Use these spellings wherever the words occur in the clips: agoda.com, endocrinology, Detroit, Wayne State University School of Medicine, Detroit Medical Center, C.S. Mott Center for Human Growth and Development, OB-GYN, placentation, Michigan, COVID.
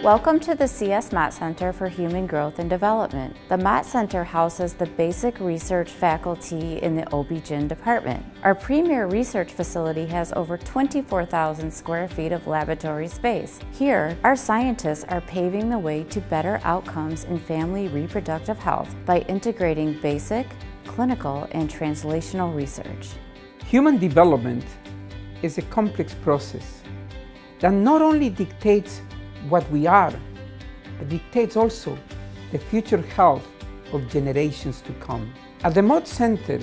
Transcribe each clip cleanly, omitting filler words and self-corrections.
Welcome to the C.S. Mott Center for Human Growth and Development. The Mott Center houses the basic research faculty in the OB-GYN department. Our premier research facility has over 24,000 square feet of laboratory space. Here, our scientists are paving the way to better outcomes in family reproductive health by integrating basic, clinical, and translational research. Human development is a complex process that not only dictates what we are, but dictates also the future health of generations to come. At the Mott Center,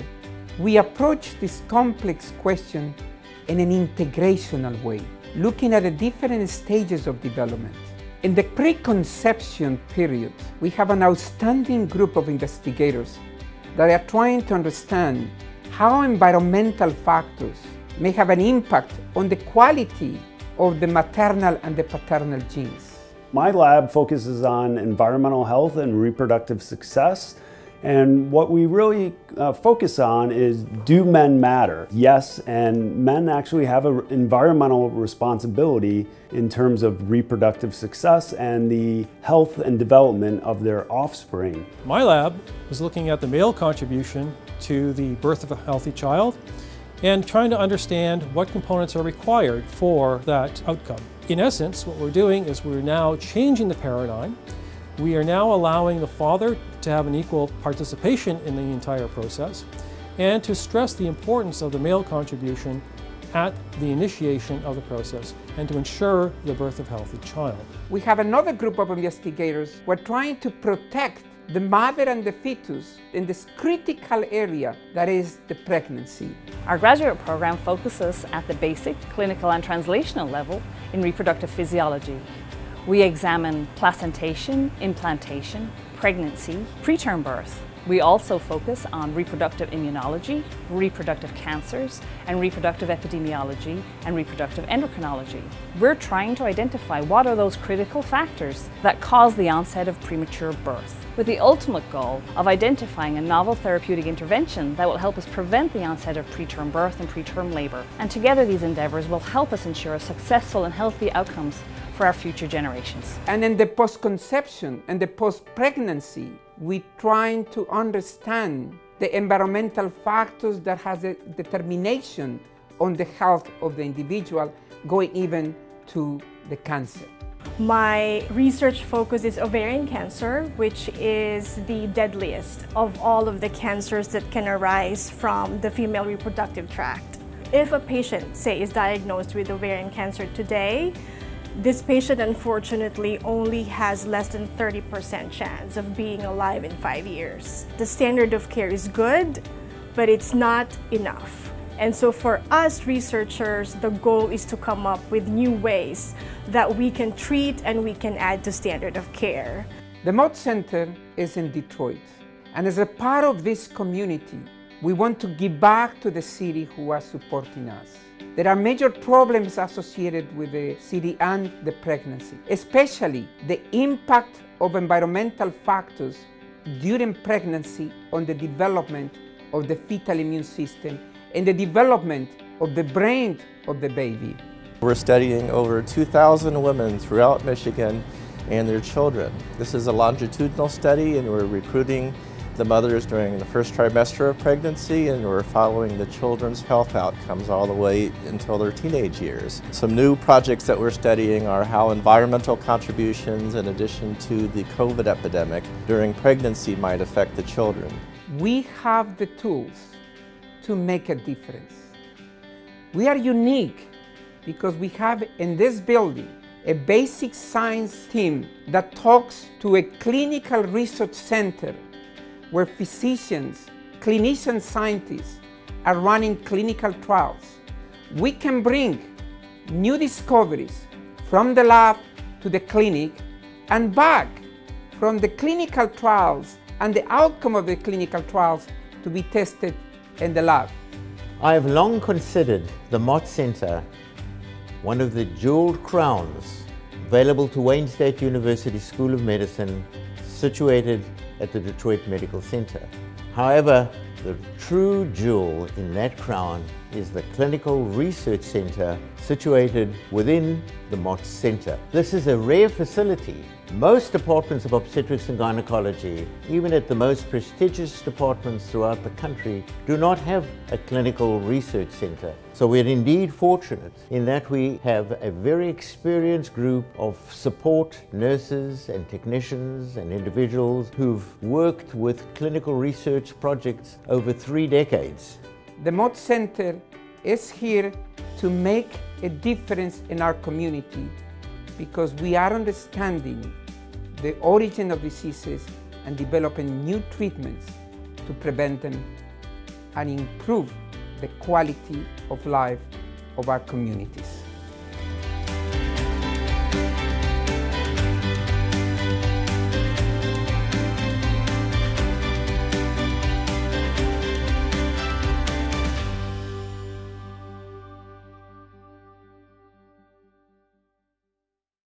we approach this complex question in an integrational way, looking at the different stages of development. In the preconception period, we have an outstanding group of investigators that are trying to understand how environmental factors may have an impact on the quality of the maternal and the paternal genes. My lab focuses on environmental health and reproductive success. And what we really focus on is, do men matter? Yes, and men actually have an environmental responsibility in terms of reproductive success and the health and development of their offspring. My lab was looking at the male contribution to the birth of a healthy child and trying to understand what components are required for that outcome. In essence, what we're doing is we're now changing the paradigm. We are now allowing the father to have an equal participation in the entire process and to stress the importance of the male contribution at the initiation of the process and to ensure the birth of a healthy child. We have another group of investigators. We're trying to protect the mother and the fetus in this critical area that is the pregnancy. Our graduate program focuses at the basic, clinical and translational level in reproductive physiology. We examine placentation, implantation, pregnancy, preterm birth. We also focus on reproductive immunology, reproductive cancers, and reproductive epidemiology and reproductive endocrinology. We're trying to identify what are those critical factors that cause the onset of premature birth, with the ultimate goal of identifying a novel therapeutic intervention that will help us prevent the onset of preterm birth and preterm labor. And together these endeavors will help us ensure successful and healthy outcomes for our future generations. And in the post-conception and the post-pregnancy, we're trying to understand the environmental factors that has a determination on the health of the individual, going even to the cancer. My research focus is ovarian cancer, which is the deadliest of all of the cancers that can arise from the female reproductive tract. If a patient, say, is diagnosed with ovarian cancer today, this patient unfortunately only has less than 30% chance of being alive in 5 years. The standard of care is good, but it's not enough. And so for us researchers, the goal is to come up with new ways that we can treat and we can add to standard of care. The Mott Center is in Detroit. And as a part of this community, we want to give back to the city who are supporting us. There are major problems associated with the city and the pregnancy, especially the impact of environmental factors during pregnancy on the development of the fetal immune system and the development of the brain of the baby. We're studying over 2,000 women throughout Michigan and their children. This is a longitudinal study, and we're recruiting the mothers during the first trimester of pregnancy, and we're following the children's health outcomes all the way until their teenage years. Some new projects that we're studying are how environmental contributions in addition to the COVID epidemic during pregnancy might affect the children. We have the tools to make a difference. We are unique because we have in this building a basic science team that talks to a clinical research center where physicians, clinician scientists are running clinical trials. We can bring new discoveries from the lab to the clinic and back, from the clinical trials and the outcome of the clinical trials to be tested in the lab. I have long considered the Mott Center one of the jeweled crowns available to Wayne State University School of Medicine, situated at the Detroit Medical Center. However, the true jewel in that crown is the Clinical Research Center, situated within the Mott Center. This is a rare facility. Most departments of obstetrics and gynecology, even at the most prestigious departments throughout the country, do not have a clinical research center. So we're indeed fortunate in that we have a very experienced group of support nurses and technicians and individuals who've worked with clinical research projects over 3 decades. The Mott Center is here to make a difference in our community, because we are understanding the origin of diseases and developing new treatments to prevent them and improve the quality of life of our communities.